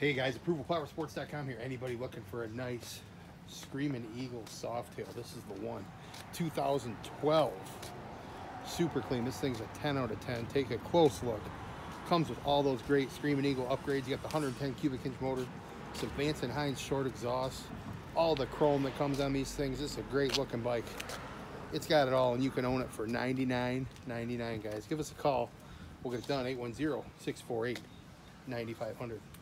Hey guys, ApprovalPowerSports.com here. Anybody looking for a nice Screaming Eagle Softail? This is the one. 2012. Super clean. This thing's a 10 out of 10. Take a close look. Comes with all those great Screaming Eagle upgrades. You got the 110 cubic inch motor, some Vance and Hines short exhaust, all the chrome that comes on these things. This is a great looking bike. It's got it all, and you can own it for $99.99, guys. Give us a call. We'll get it done. 810-648-9500.